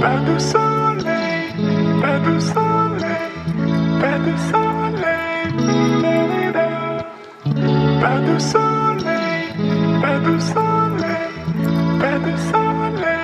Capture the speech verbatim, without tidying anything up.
Pas de soleil, pas de soleil, pas de soleil, pas de soleil, pas de soleil, pas de soleil.